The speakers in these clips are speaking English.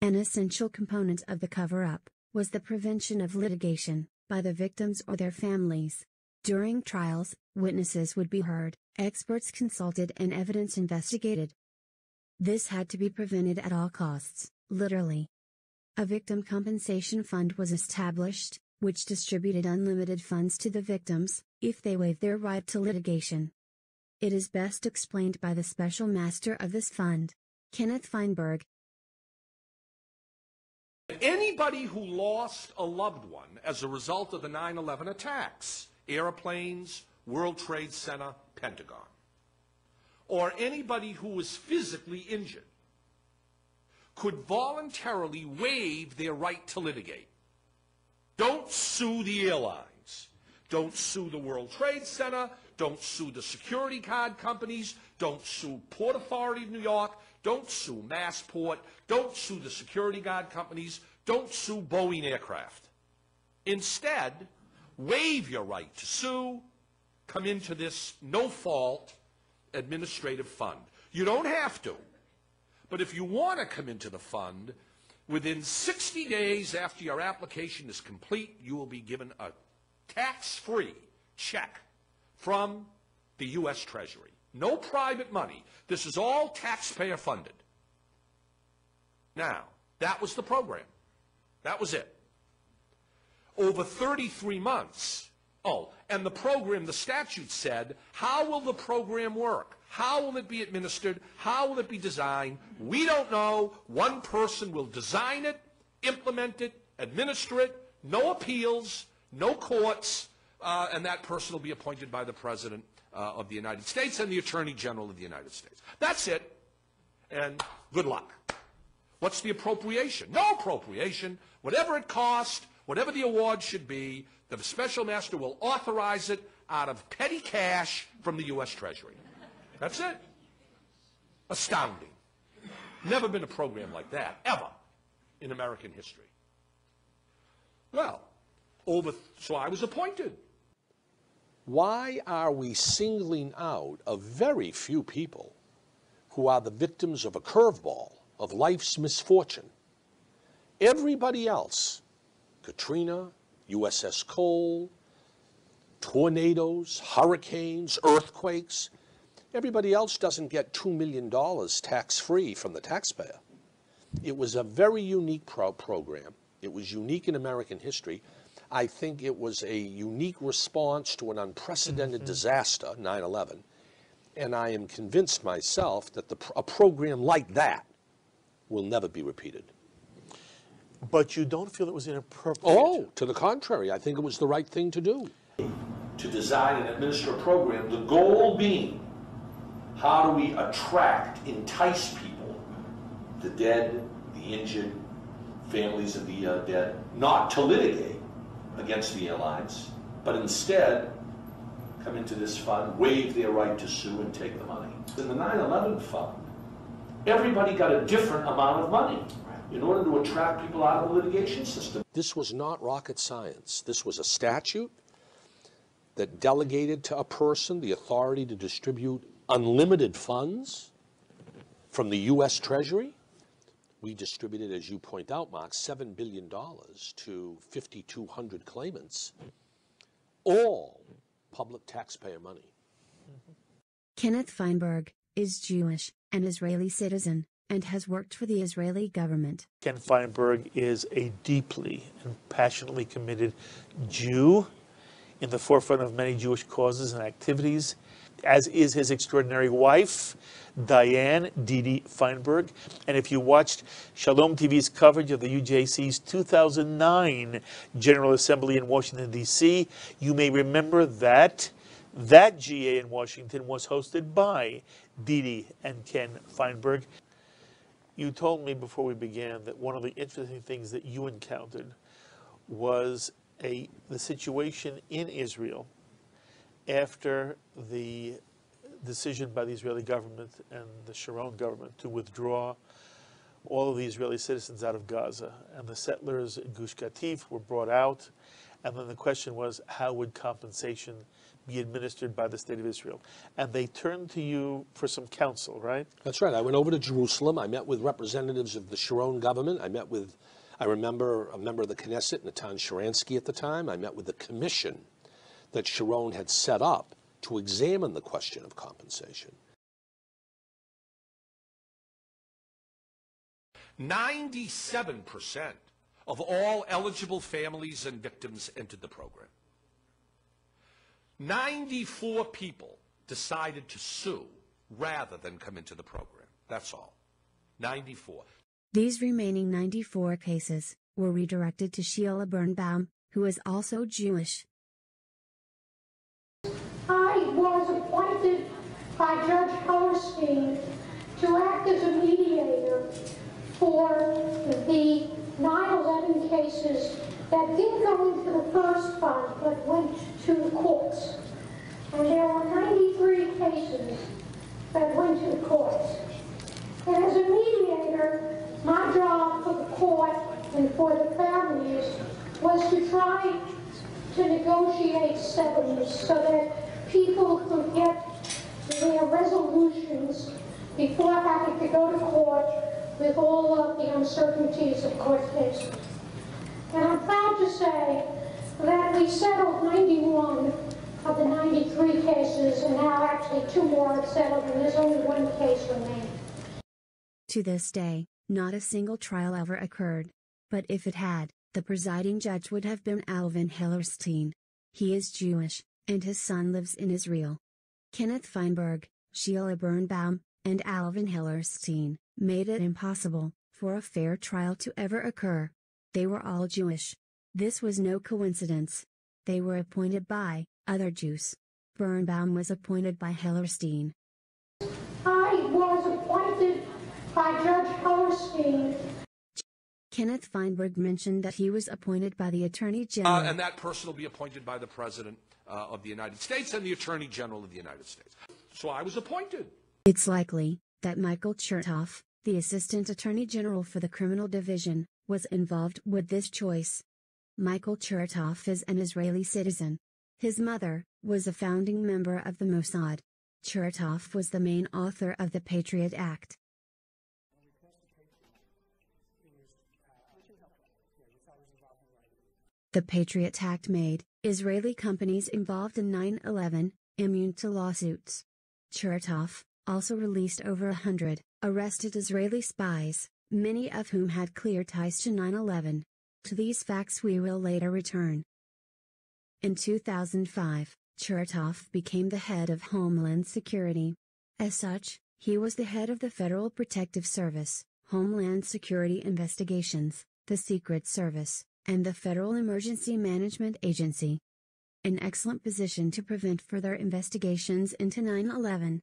An essential component of the cover-up was the prevention of litigation by the victims or their families. During trials, witnesses would be heard, experts consulted, and evidence investigated. This had to be prevented at all costs, literally. A victim compensation fund was established, which distributed unlimited funds to the victims, if they waived their right to litigation. It is best explained by the special master of this fund, Kenneth Feinberg. Anybody who lost a loved one as a result of the 9/11 attacks, airplanes, World Trade Center, Pentagon, or anybody who was physically injured, could voluntarily waive their right to litigate. Don't sue the airlines. Don't sue the World Trade Center. Don't sue the security card companies. Don't sue Port Authority of New York. Don't sue Massport. Don't sue the security guard companies. Don't sue Boeing aircraft. Instead, waive your right to sue. Come into this no-fault administrative fund. You don't have to. But if you want to come into the fund, within 60 days after your application is complete, you will be given a tax-free check from the U.S. Treasury. No private money. This is all taxpayer funded. Now, that was the program. That was it. Over 33 months. Oh, and the program, the statute said, how will the program work? How will it be administered? How will it be designed? We don't know. One person will design it, implement it, administer it, no appeals, no courts, and that person will be appointed by the President of the United States and the Attorney General of the United States. That's it, and good luck. What's the appropriation? No appropriation. Whatever it costs, whatever the award should be, the special master will authorize it out of petty cash from the U.S. Treasury. That's it. Astounding. Never been a program like that, ever, in American history. Well, so I was appointed. Why are we singling out a very few people who are the victims of a curveball of life's misfortune? Everybody else, Katrina, USS Cole, tornadoes, hurricanes, earthquakes, everybody else doesn't get $2 million tax-free from the taxpayer. It was a very unique program. It was unique in American history. I think it was a unique response to an unprecedented disaster, 9/11. And I am convinced myself that a program like that will never be repeated. But you don't feel it was inappropriate? Oh, to the contrary. I think it was the right thing to do. To design and administer a program, the goal being, how do we attract, entice people, the dead, the injured, families of the dead, not to litigate against the airlines, but instead come into this fund, waive their right to sue, and take the money. In the 9/11 fund, everybody got a different amount of money in order to attract people out of the litigation system. This was not rocket science. This was a statute that delegated to a person the authority to distribute unlimited funds from the U.S. Treasury. We distributed, as you point out, Mark, $7 billion to 5,200 claimants, all public taxpayer money. Kenneth Feinberg is Jewish, an Israeli citizen, and has worked for the Israeli government. Kenneth Feinberg is a deeply and passionately committed Jew, in the forefront of many Jewish causes and activities, as is his extraordinary wife, Diane Didi Feinberg. And if you watched Shalom TV's coverage of the UJC's 2009 General Assembly in Washington, D.C., you may remember that that GA in Washington was hosted by Didi and Ken Feinberg. You told me before we began that one of the interesting things that you encountered was the situation in Israel after the decision by the Israeli government and the Sharon government to withdraw all of the Israeli citizens out of Gaza. And the settlers at Gush Katif were brought out. And then the question was, how would compensation be administered by the State of Israel. And they turned to you for some counsel, right? That's right. I went over to Jerusalem. I met with representatives of the Sharon government. I met with, I remember, a member of the Knesset, Natan Sharansky at the time. I met with the commission that Sharon had set up to examine the question of compensation. 97% of all eligible families and victims entered the program. 94 people decided to sue rather than come into the program. That's all. 94. These remaining 94 cases were redirected to Sheila Birnbaum, who is also Jewish. I was appointed by Judge Hellerstein to act as a mediator for the 9/11 cases that didn't go into the first fund but went to the courts. And there were 93 cases that went to the courts. And as a mediator, my job for the court and for the families was to try to negotiate settlements so that people could get their resolutions before having to go to court with all of the uncertainties of court cases. And I'm proud to say that we settled 91 of the 93 cases, and now actually 2 more are settled, and there's only 1 case remaining. To this day, not a single trial ever occurred. But if it had, the presiding judge would have been Alvin Hellerstein. He is Jewish, and his son lives in Israel. Kenneth Feinberg, Sheila Birnbaum, and Alvin Hellerstein made it impossible for a fair trial to ever occur. They were all Jewish. This was no coincidence. They were appointed by other Jews. Birnbaum was appointed by Hellerstein. I was appointed by Judge Hellerstein. Kenneth Feinberg mentioned that he was appointed by the Attorney General. And that person will be appointed by the President of the United States and the Attorney General of the United States. So I was appointed. It's likely that Michael Chertoff, the Assistant Attorney General for the Criminal Division, was involved with this choice. Michael Chertoff is an Israeli citizen. His mother was a founding member of the Mossad. Chertoff was the main author of the Patriot Act. The Patriot Act made Israeli companies involved in 9/11 immune to lawsuits. Chertoff also released over 100 arrested Israeli spies, many of whom had clear ties to 9/11. To these facts we will later return. In 2005, Chertoff became the head of Homeland Security. As such, he was the head of the Federal Protective Service, Homeland Security Investigations, the Secret Service, and the Federal Emergency Management Agency. An excellent position to prevent further investigations into 9/11.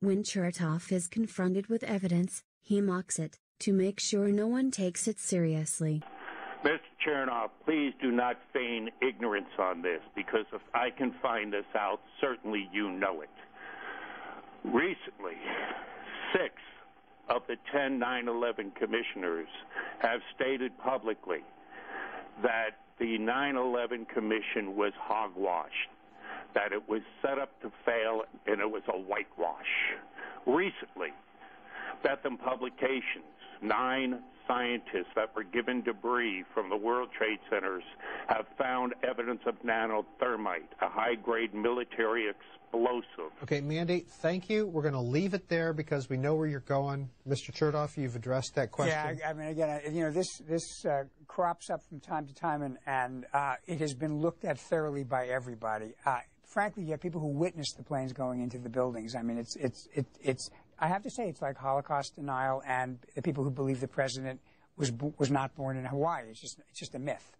When Chertoff is confronted with evidence, he mocks it, to make sure no one takes it seriously. Mr. Chertoff, please do not feign ignorance on this, because if I can find this out, certainly you know it. Recently, 6 of the 10 9/11 commissioners have stated publicly that the 9/11 Commission was hogwash, that it was set up to fail and it was a whitewash. Recently, Bethlehem Publications, 9 scientists that were given debris from the World Trade Centers have found evidence of nanothermite, a high-grade military explosive. Okay, Mandy, thank you. We're going to leave it there because we know where you're going. Mr. Chertoff, you've addressed that question. Yeah, I mean, again, you know, this crops up from time to time, and it has been looked at thoroughly by everybody. Frankly, you have people who witnessed the planes going into the buildings. I mean, it's I have to say, it's like Holocaust denial and the people who believe the president was not born in Hawaii. It's just a myth,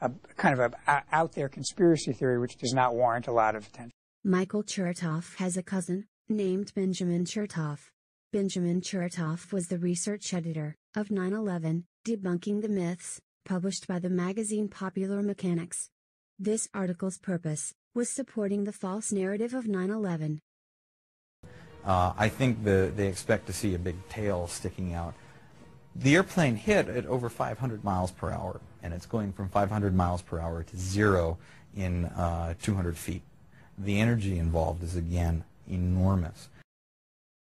a kind of a out there conspiracy theory which does not warrant a lot of attention. Michael Chertoff has a cousin named Benjamin Chertoff. Benjamin Chertoff was the research editor of 9/11, Debunking the Myths, published by the magazine Popular Mechanics. This article's purpose was supporting the false narrative of 9/11. I think they expect to see a big tail sticking out. The airplane hit at over 500 miles per hour, and it's going from 500 miles per hour to 0 in 200 feet. the energy involved is again enormous.